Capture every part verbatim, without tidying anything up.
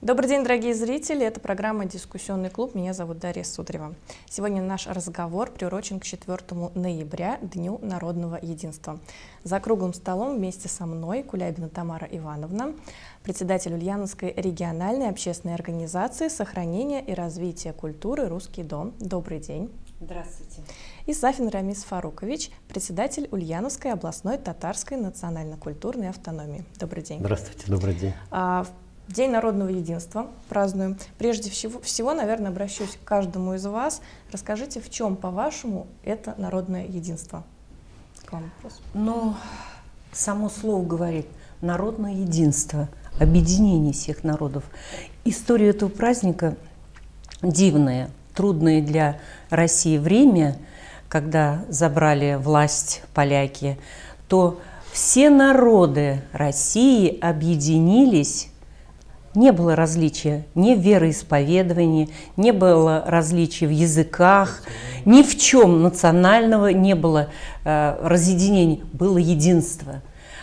Добрый день, дорогие зрители! Это программа «Дискуссионный клуб». Меня зовут Дарья Сударева. Сегодня наш разговор приурочен к четвёртому ноября, Дню народного единства. За круглым столом вместе со мной Кулябина Тамара Ивановна, председатель Ульяновской региональной общественной организации сохранения и развития культуры «Русский дом». Добрый день! Здравствуйте! И Сафин Рамис Фарукович, председатель Ульяновской областной татарской национально-культурной автономии. Добрый день! Здравствуйте! Добрый день! День народного единства празднуем. Прежде всего, наверное, обращусь к каждому из вас. Расскажите, в чем, по-вашему, это народное единство? К вам вопрос. Ну, само слово говорит, народное единство, объединение всех народов. История этого праздника дивная, трудная для России время, когда забрали власть поляки, то все народы России объединились. Не было различия ни в вероисповедовании, не было различий в языках, ни в чем национального не было э, разъединений, было единство.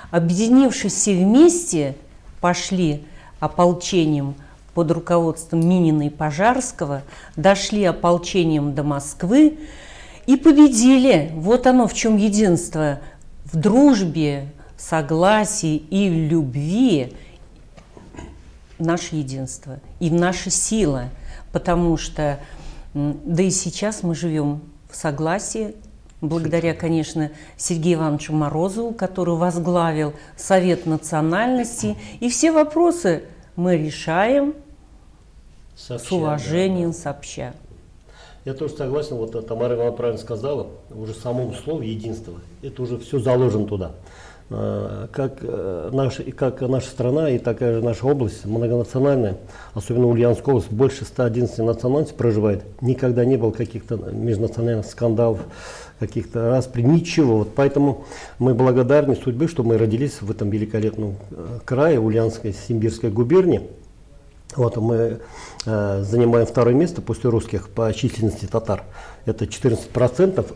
Объединившись все вместе, пошли ополчением под руководством Минина и Пожарского, дошли ополчением до Москвы и победили. Вот оно в чем единство, в дружбе, согласии и любви. Наше единство и наша сила, потому что, да и сейчас мы живем в согласии, благодаря, конечно, Сергею Ивановичу Морозову, который возглавил Совет национальности, и все вопросы мы решаем сообща, с уважением, да, сообща. Я тоже согласен, вот Тамара Ивановна правильно сказала, уже в самом слове единство, это уже все заложено туда. Как наша, как наша страна и такая же наша область многонациональная, особенно Ульяновская область, больше ста одиннадцати национальностей проживает. Никогда не было каких-то межнациональных скандалов, каких-то распри, ничего. Вот поэтому мы благодарны судьбе, что мы родились в этом великолепном крае, Ульяновской, Симбирской губернии. Вот мы э, занимаем второе место после русских по численности татар. Это четырнадцать процентов.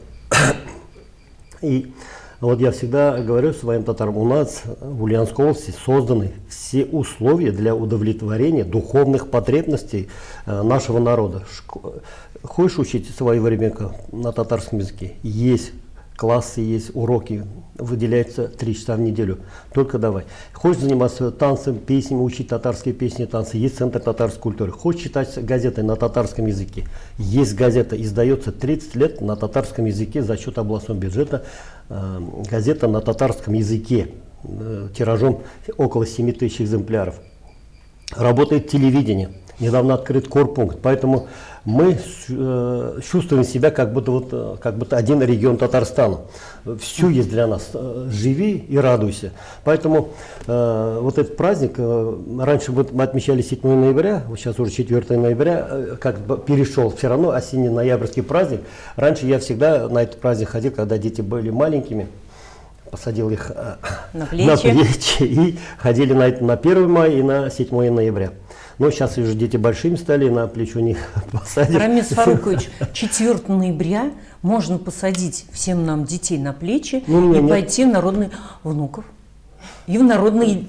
И вот я всегда говорю своим татарам, у нас в Ульяновской области созданы все условия для удовлетворения духовных потребностей нашего народа. Хочешь учить своего ребенка на татарском языке? Есть классы, есть уроки, выделяется три часа в неделю. Только давай. Хочешь заниматься танцем, песнями, учить татарские песни, танцы? Есть центр татарской культуры. Хочешь читать газеты на татарском языке? Есть газета, издается тридцать лет на татарском языке за счет областного бюджета. Газета на татарском языке тиражом около семи тысяч экземпляров. Работает телевидение. Недавно открыт корпункт. Поэтому мы чувствуем себя как будто, вот, как будто один регион Татарстана. Все есть для нас. Живи и радуйся. Поэтому э, вот этот праздник, э, раньше вот мы отмечали седьмое ноября, сейчас уже четвёртое ноября, э, как бы перешел все равно осенне-ноябрьский праздник. Раньше я всегда на этот праздник ходил, когда дети были маленькими. Посадил их э, на плечи, на плечи и ходили на, на первое мая и на седьмое ноября. Но сейчас уже дети большими стали, на плечо них посадят. Рамис Фарукович, четвёртого ноября можно посадить всем нам детей на плечи, ну, и нет, пойти в народный внуков. И в народный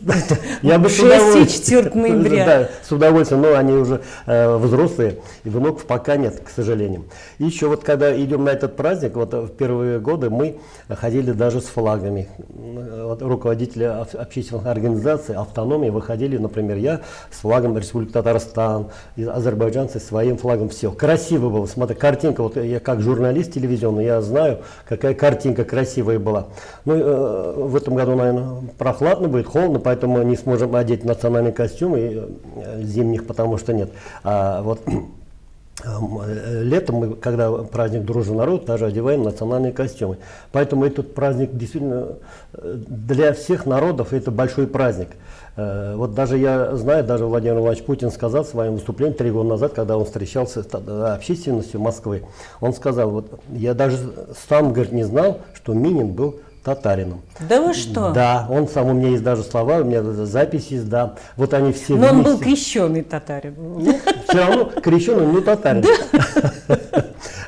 шестое-четвёртое ноября. Да, с удовольствием, но они уже э, взрослые, и внуков пока нет, к сожалению. И еще вот когда идем на этот праздник, вот в первые годы мы ходили даже с флагами. Вот, руководители общественных организаций, автономии выходили, например, я с флагом Республики Татарстан, азербайджанцы своим флагом, все. Красиво было, смотри, картинка, вот я как журналист телевизионный, я знаю, какая картинка красивая была. Ну, э, в этом году, наверное, прохладно. Ладно, будет холодно, поэтому не сможем одеть национальные костюмы зимних, потому что нет. А вот летом мы, когда праздник «Дружи народ», даже одеваем национальные костюмы. Поэтому этот праздник действительно для всех народов это большой праздник. Вот даже я знаю, даже Владимир Владимирович Путин сказал в своем выступлении три года назад, когда он встречался с общественностью Москвы, он сказал, вот я даже сам, говорит, не знал, что Минин был татарином. Да вы что? Да, он сам, у меня есть даже слова, у меня запись есть, да. Вот они все вместе. Но он был крещеный татарин. Все равно крещеный, но татарин.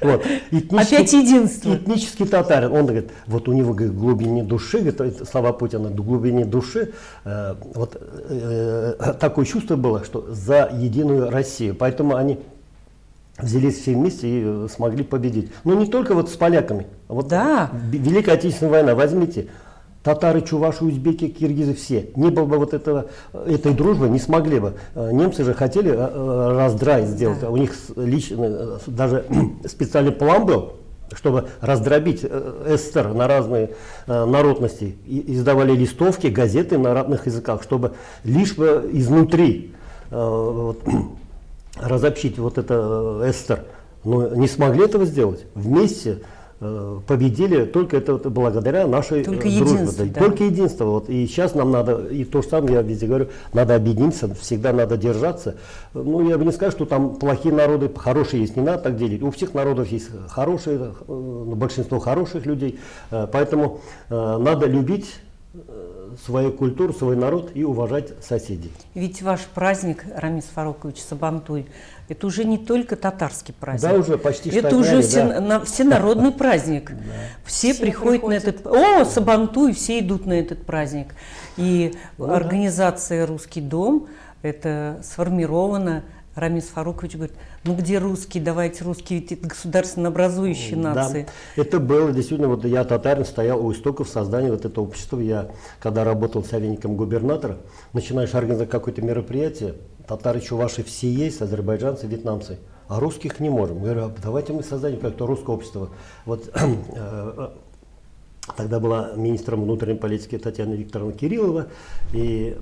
Вот. Опять единство. Этнический татарин. Он говорит, вот у него в глубине души, говорит, слова Путина, в глубине души, э, вот э, такое чувство было, что за единую Россию. Поэтому они взялись все вместе и смогли победить. Но не только вот с поляками. Вот да. Великая Отечественная война, возьмите. Татары, чуваши, узбеки, киргизы, все. Не было бы вот этого, этой дружбы, не смогли бы. Немцы же хотели раздрай сделать. Да. У них лично, даже специальный план был, чтобы раздробить эстер на разные народности. И издавали листовки, газеты на родных языках, чтобы лишь бы изнутри вот, разобщить вот это эстер. Но не смогли этого сделать. Вместе победили, только это вот благодаря нашей только дружбе. Единство, да. Только единство. Вот. И сейчас нам надо, и то же самое я везде говорю, надо объединиться, всегда надо держаться. Ну, я бы не сказал, что там плохие народы, хорошие есть, не надо так делить. У всех народов есть хорошие, большинство хороших людей. Поэтому надо любить свою культуру, свой народ и уважать соседей. Ведь ваш праздник, Рамис Фарукович, Сабантуй, это уже не только татарский праздник. Да, уже почти это что уже все, да. всенародный праздник. Да. Все, все приходят, приходят на этот... О, Сабантуй, все идут на этот праздник. И ну, организация да. «Русский дом» это сформировано. Рамис Фарукович говорит, ну где русские, давайте русские, ведь это государственно образующие нации. Да, это было действительно, вот я татарин стоял у истоков создания вот этого общества. Я, когда работал советником губернатора, начинаешь организовать какое-то мероприятие, татары, чуваши все есть, азербайджанцы, вьетнамцы, а русских не можем. Я говорю, давайте мы создадим как-то русское общество. Вот, тогда была министром внутренней политики Татьяна Викторовна Кириллова, и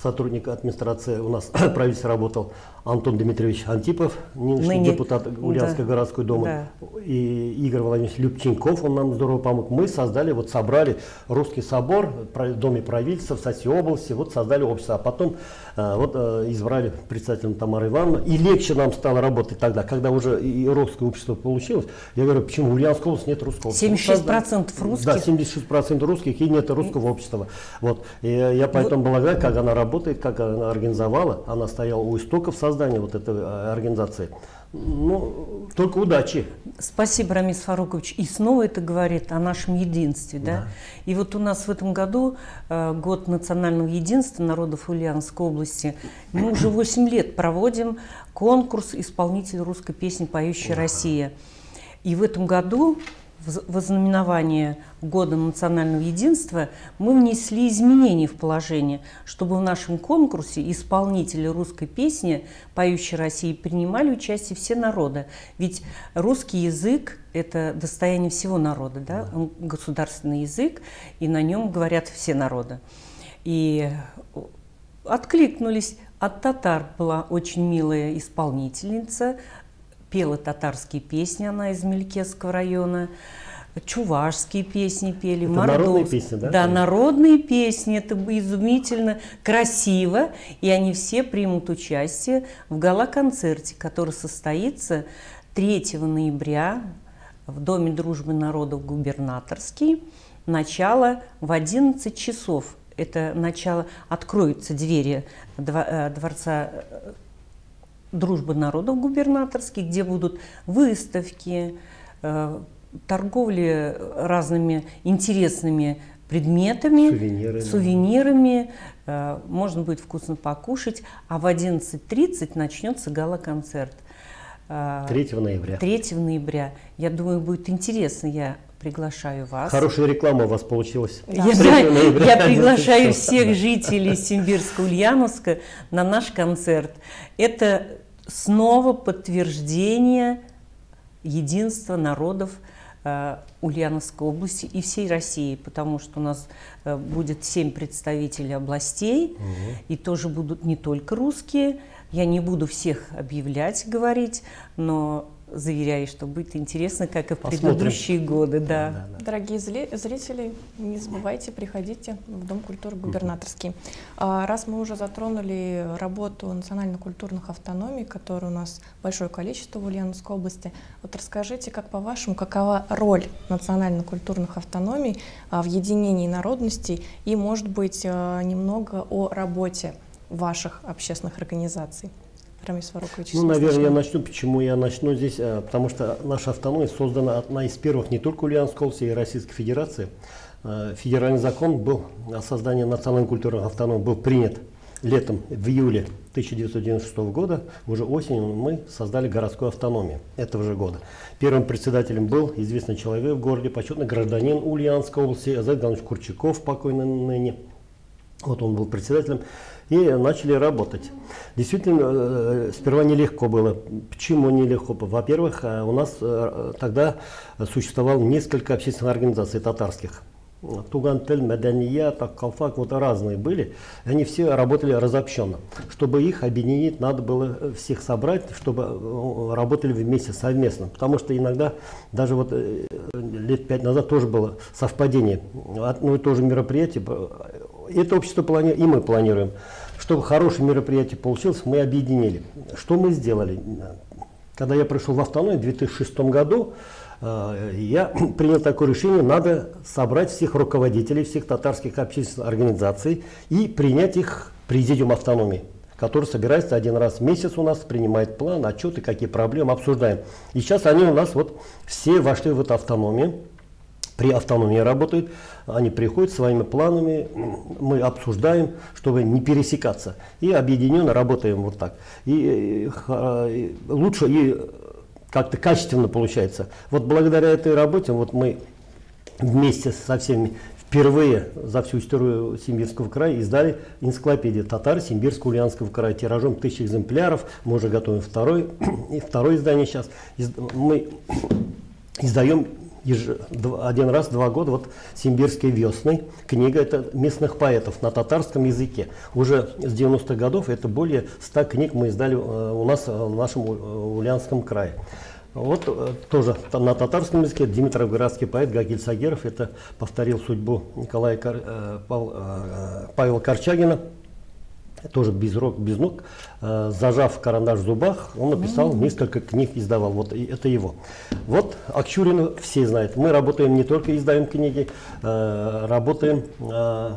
сотрудник администрации у нас правительство работал Антон Дмитриевич Антипов, нынешний Ныне... депутат Ульяновской да. городской думы, да. и Игорь Владимирович Любченков, он нам здорово помог. Мы создали, вот собрали Русский собор в Доме правительства, в Соси области, вот создали общество, а потом вот избрали председателя Тамару Ивановну. И легче нам стало работать тогда, когда уже и русское общество получилось. Я говорю, почему в Ульяновской области нет русского общества? семьдесят шесть процентов русских. Да, семьдесят шесть процентов русских и нет русского общества. Вот. И я поэтому благодарю, как она работает, как она организовала. Она стояла у истоков создания вот этой организации. Ну, только удачи. Спасибо, Рамис Фарукович. И снова это говорит о нашем единстве. Да? Да. И вот у нас в этом году э, год национального единства народов Ульяновской области. Мы уже восемь лет проводим конкурс «Исполнитель русской песни, поющая да. Россия». И в этом году в ознаменование года национального единства мы внесли изменения в положение, чтобы в нашем конкурсе исполнители русской песни «Поющей России» принимали участие все народы. Ведь русский язык – это достояние всего народа, да? Он государственный язык, и на нем говорят все народы. И откликнулись. От татар была очень милая исполнительница, пела татарские песни, она из Мелькесского района, чувашские песни пели, народные песни, да? Да, народные песни, это изумительно, красиво, и они все примут участие в гала-концерте, который состоится третьего ноября в Доме дружбы народов «Губернаторский», начало в одиннадцать часов, это начало, откроются двери дворца «Дружба народов губернаторских», где будут выставки, торговли разными интересными предметами, сувенирами. сувенирами. Можно будет вкусно покушать. А в одиннадцать тридцать начнется гала-концерт. третьего ноября. третьего ноября. Я думаю, будет интересно. Я приглашаю вас. Хорошая реклама у вас получилась. Да. Я, я приглашаю всех жителей Симбирска, Ульяновска на наш концерт. Это снова подтверждение единства народов э, Ульяновской области и всей России, потому что у нас э, будет семь представителей областей, угу. и тоже будут не только русские. Я не буду всех объявлять, говорить, но заверяю, что будет интересно, как и в Посмотрим. Предыдущие годы. Да. Да, да, да. Дорогие зрители, не забывайте, приходите в Дом культуры губернаторский. А, раз мы уже затронули работу национально-культурных автономий, которые у нас большое количество в Ульяновской области, вот расскажите, как по-вашему, какова роль национально-культурных автономий а, в единении народностей и, может быть, а, немного о работе ваших общественных организаций? Рамис Фарукович? Ну, наверное, я начну. Почему я начну здесь? Потому что наша автономия создана одна из первых не только Ульяновской области и Российской Федерации. Федеральный закон был о создании национальной культурной автономии был принят летом, в июле тысяча девятьсот девяносто шестого года. Уже осенью мы создали городскую автономию этого же года. Первым председателем был известный человек в городе, почетный гражданин Ульяновской области, Зайдан Иванович Курчаков, покойный ныне. Вот он был председателем. И начали работать. Действительно, сперва нелегко было. Почему нелегко? Во-первых, у нас тогда существовало несколько общественных организаций татарских. Тугантель, Медания, Калфак, вот разные были. Они все работали разобщенно. Чтобы их объединить, надо было всех собрать, чтобы работали вместе, совместно. Потому что иногда, даже вот лет пять назад тоже было совпадение. Одно и то же мероприятие. Это общество планирует, и мы планируем. Чтобы хорошее мероприятие получилось, мы объединили. Что мы сделали? Когда я пришел в автономию в две тысячи шестом году, я принял такое решение, надо собрать всех руководителей, всех татарских общественных организаций и принять их в президиум автономии, который собирается один раз в месяц у нас, принимает план, отчеты, какие проблемы, обсуждаем. И сейчас они у нас вот все вошли в эту автономию. При автономии работают, они приходят своими планами, мы обсуждаем, чтобы не пересекаться. И объединенно работаем вот так. И, и лучше и как-то качественно получается. Вот благодаря этой работе вот мы вместе со всеми впервые за всю историю Симбирского края издали энциклопедию «Татар Симбирско-Ульяновского края» тиражом тысячи экземпляров. Мы уже готовим второй, и второе издание сейчас. Мы издаем один раз в два года вот «Симбирские весны». Книга это местных поэтов на татарском языке. Уже с девяностых годов это более ста книг мы издали у нас в нашем Ульяновском крае. Вот тоже на татарском языке димитровградский поэт Гагиль Сагеров это повторил судьбу Николая Кар... Павла Корчагина. Тоже без рук, без ног, зажав карандаш в зубах, он написал несколько книг, издавал. Вот это его. Вот Акчурина все знают. Мы работаем не только издаем книги, работаем по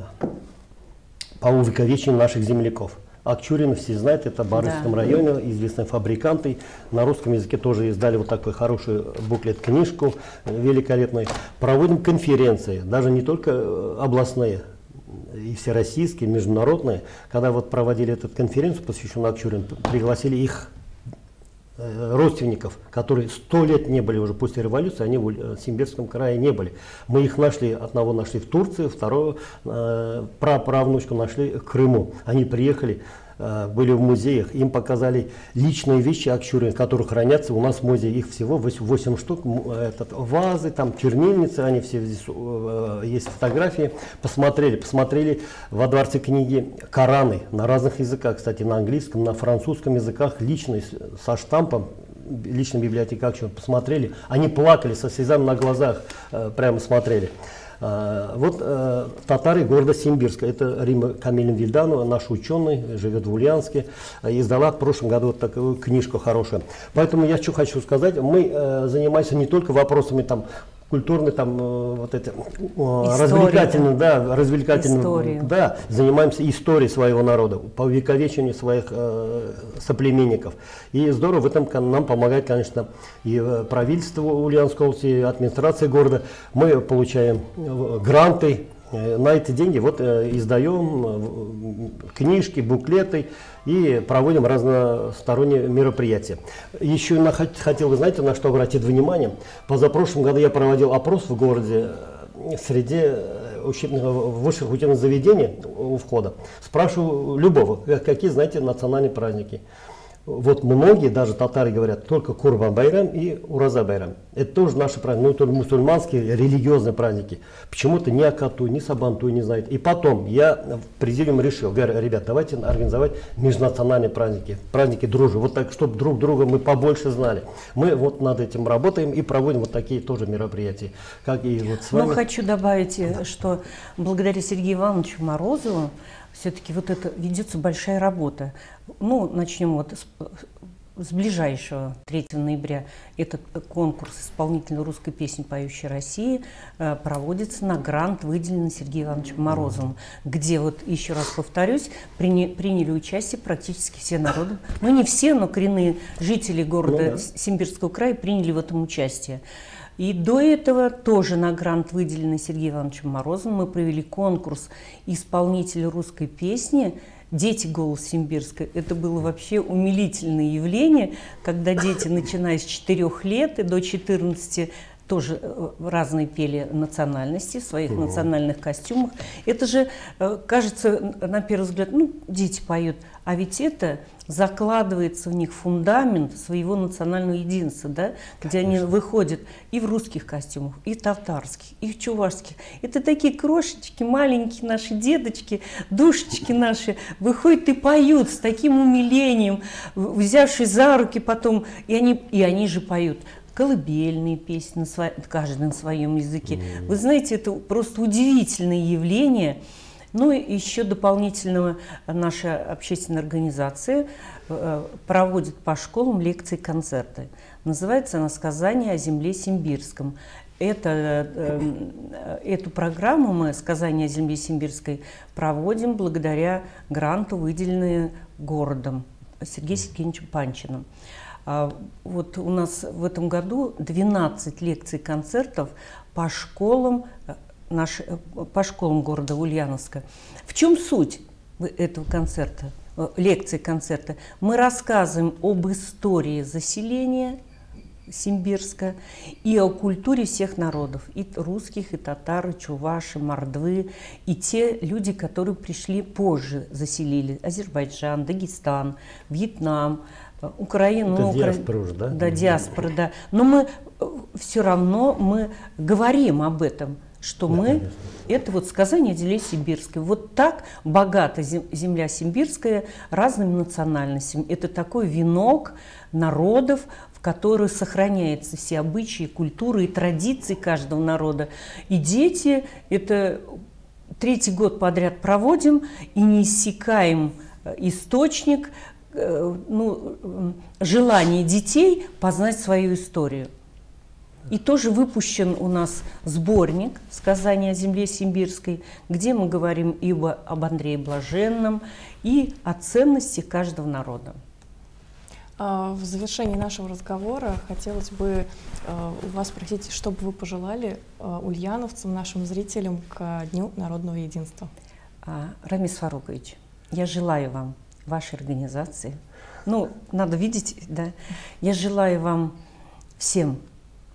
увековечению наших земляков. Акчурин все знают, это в Барышском да. районе, известные фабриканты. На русском языке тоже издали вот такой хороший буклет-книжку великолепную. Проводим конференции, даже не только областные. И всероссийские, и международные, когда вот проводили эту конференцию, посвященную Акчурину, пригласили их родственников, которые сто лет не были уже после революции, они в Симбирском крае не были. Мы их нашли, одного нашли в Турции, второго э, праправнучку нашли в Крыму. Они приехали, э, были в музеях, им показали личные вещи Акчурина, которые хранятся у нас в музее. Их всего восемь штук, этот, вазы, там чернильницы, они все здесь, э, есть фотографии. Посмотрели, посмотрели во дворце книги Кораны на разных языках, кстати, на английском, на французском языках, личные со штампом. Личной библиотеки Акчурина посмотрели, они плакали со слезами на глазах, прямо смотрели. Вот татары города Симбирска, это Римма Камилин Вильданова, наш ученый, живет в Ульяновске, издала в прошлом году вот такую книжку хорошую. Поэтому я что хочу сказать, мы занимаемся не только вопросами там культурный, там, вот эти, развлекательный, да, развлекательный, да, занимаемся историей своего народа, по увековечению своих э, соплеменников. И здорово, в этом нам помогает, конечно, и правительство Ульяновской области, и администрация города. Мы получаем гранты, на эти деньги вот э, издаем книжки, буклеты и проводим разносторонние мероприятия. Еще на, хотел бы, знаете, на что обратить внимание. Позапрошлом году я проводил опрос в городе среди учебных, высших учебных заведений у входа. Спрашиваю любого, какие, знаете, национальные праздники. Вот многие, даже татары говорят, только Курбан-Байрам и Ураза-Байрам. Это тоже наши праздники, ну, тоже мусульманские, религиозные праздники. Почему-то ни Акату, ни Сабантуй не знают. И потом я в президиум решил, говорю, ребят, давайте организовать межнациональные праздники, праздники дружбы, вот так, чтобы друг друга мы побольше знали. Мы вот над этим работаем и проводим вот такие тоже мероприятия, как и вот с вами. Но хочу добавить, да. что благодаря Сергею Ивановичу Морозову все-таки вот это ведется большая работа. Ну, начнем вот с с ближайшего третьего ноября этот конкурс исполнительной русской песни «Поющей России» проводится на грант, выделенный Сергеем Ивановичем Морозовым, где, вот еще раз повторюсь, приня приняли участие практически все народы. Ну, не все, но коренные жители города, ну, да, Симбирского края приняли в этом участие. И до этого тоже на грант, выделенный Сергеем Ивановичем Морозовым, мы провели конкурс исполнителей русской песни «Дети. Голос Симбирска». Это было вообще умилительное явление, когда дети, начиная с четырёх лет и до четырнадцати, тоже разные пели национальности в своих угу. национальных костюмах. Это же, кажется, на первый взгляд, ну, дети поют, а ведь это закладывается в них фундамент своего национального единства, да? Где они выходят и в русских костюмах, и в татарских, и в чувашских. Это такие крошечки, маленькие наши деточки, душечки наши, выходят и поют с таким умилением, взявшись за руки потом, и они, и они же поют колыбельные песни, каждый на своем языке. Mm-hmm. Вы знаете, это просто удивительное явление. Ну и еще дополнительно наша общественная организация проводит по школам лекции и концерты. Называется она «Сказание о земле Симбирском». Это, э, эту программу мы, «Сказание о земле Симбирской», проводим благодаря гранту, выделенному городом Сергеем Сергеевичем Панчиным. Вот у нас в этом году двенадцать лекций и концертов по школам, наш, по школам города Ульяновска. В чем суть этого концерта, лекции концерта? Мы рассказываем об истории заселения Симбирска и о культуре всех народов, и русских, и татар, и чуваши, мордвы, и те люди, которые пришли позже, заселили Азербайджан, Дагестан, Вьетнам, Украину, ну, Укра... диаспору, да? Да, диаспора, да. Но мы все равно мы говорим об этом, что да, мы... Конечно. Это вот сказание о земле Симбирской. Вот так богата земля Симбирская разными национальностями. Это такой венок народов, в которых сохраняются все обычаи, культуры и традиции каждого народа. И дети это третий год подряд проводим и не иссякаем источник, ну, желание детей познать свою историю. И тоже выпущен у нас сборник «Сказания о земле Симбирской», где мы говорим и об Андрее Блаженном, и о ценности каждого народа. В завершении нашего разговора хотелось бы у вас спросить, что бы вы пожелали ульяновцам, нашим зрителям к Дню народного единства? Рамис Фарукович, я желаю вам, вашей организации, ну, надо видеть, да, я желаю вам всем,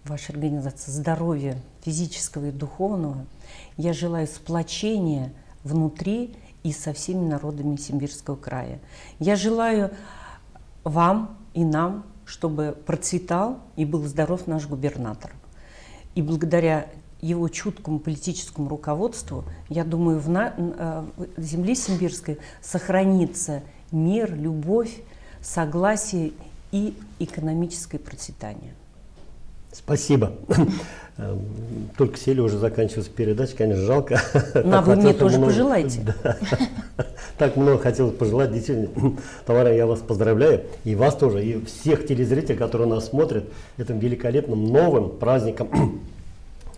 вашей организации, здоровья физического и духовного, я желаю сплочения внутри и со всеми народами Симбирского края. Я желаю вам и нам, чтобы процветал и был здоров наш губернатор. И благодаря его чуткому политическому руководству, я думаю, в, на... в земле Симбирской сохранится мир, любовь, согласие и экономическое процветание. Спасибо. Только сели, уже заканчивается передача, конечно, жалко. Но вы мне тоже много... пожелаете. Да. Так много хотелось пожелать. Действительно, Тамара, я вас поздравляю, и вас тоже, и всех телезрителей, которые нас смотрят, этим великолепным новым праздником,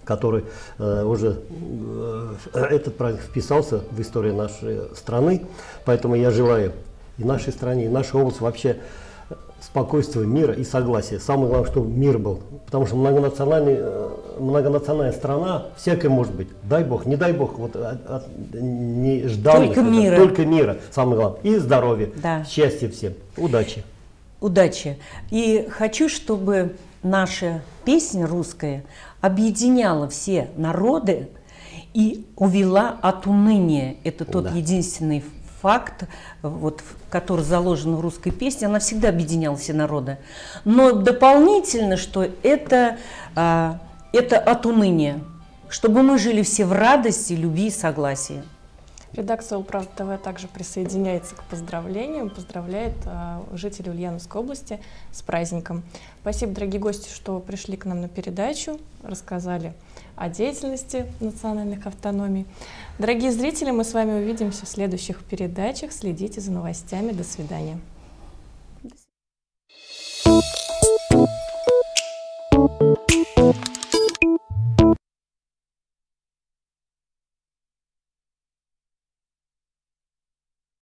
который э, уже э, этот праздник вписался в историю нашей страны. Поэтому я желаю и нашей стране, и нашей области вообще спокойствия, мира и согласия. Самое главное, чтобы мир был. Потому что многонациональный, э, многонациональная страна, всякое может быть. Дай Бог, не дай Бог, вот, от, от, не ждал. Только нас, мира. Только мира, самое главное. И здоровья, да. Счастья всем. Удачи. Удачи. И хочу, чтобы наша песня русская объединяла все народы и увела от уныния. Это тот да. единственный факт, вот, который заложен в русской песне. Она всегда объединяла все народы. Но дополнительно, что это, а, это от уныния. Чтобы мы жили все в радости, любви и согласии. Редакция «Улправда ТВ» также присоединяется к поздравлениям, поздравляет э, жителей Ульяновской области с праздником. Спасибо, дорогие гости, что пришли к нам на передачу, рассказали о деятельности национальных автономий. Дорогие зрители, мы с вами увидимся в следующих передачах. Следите за новостями. До свидания.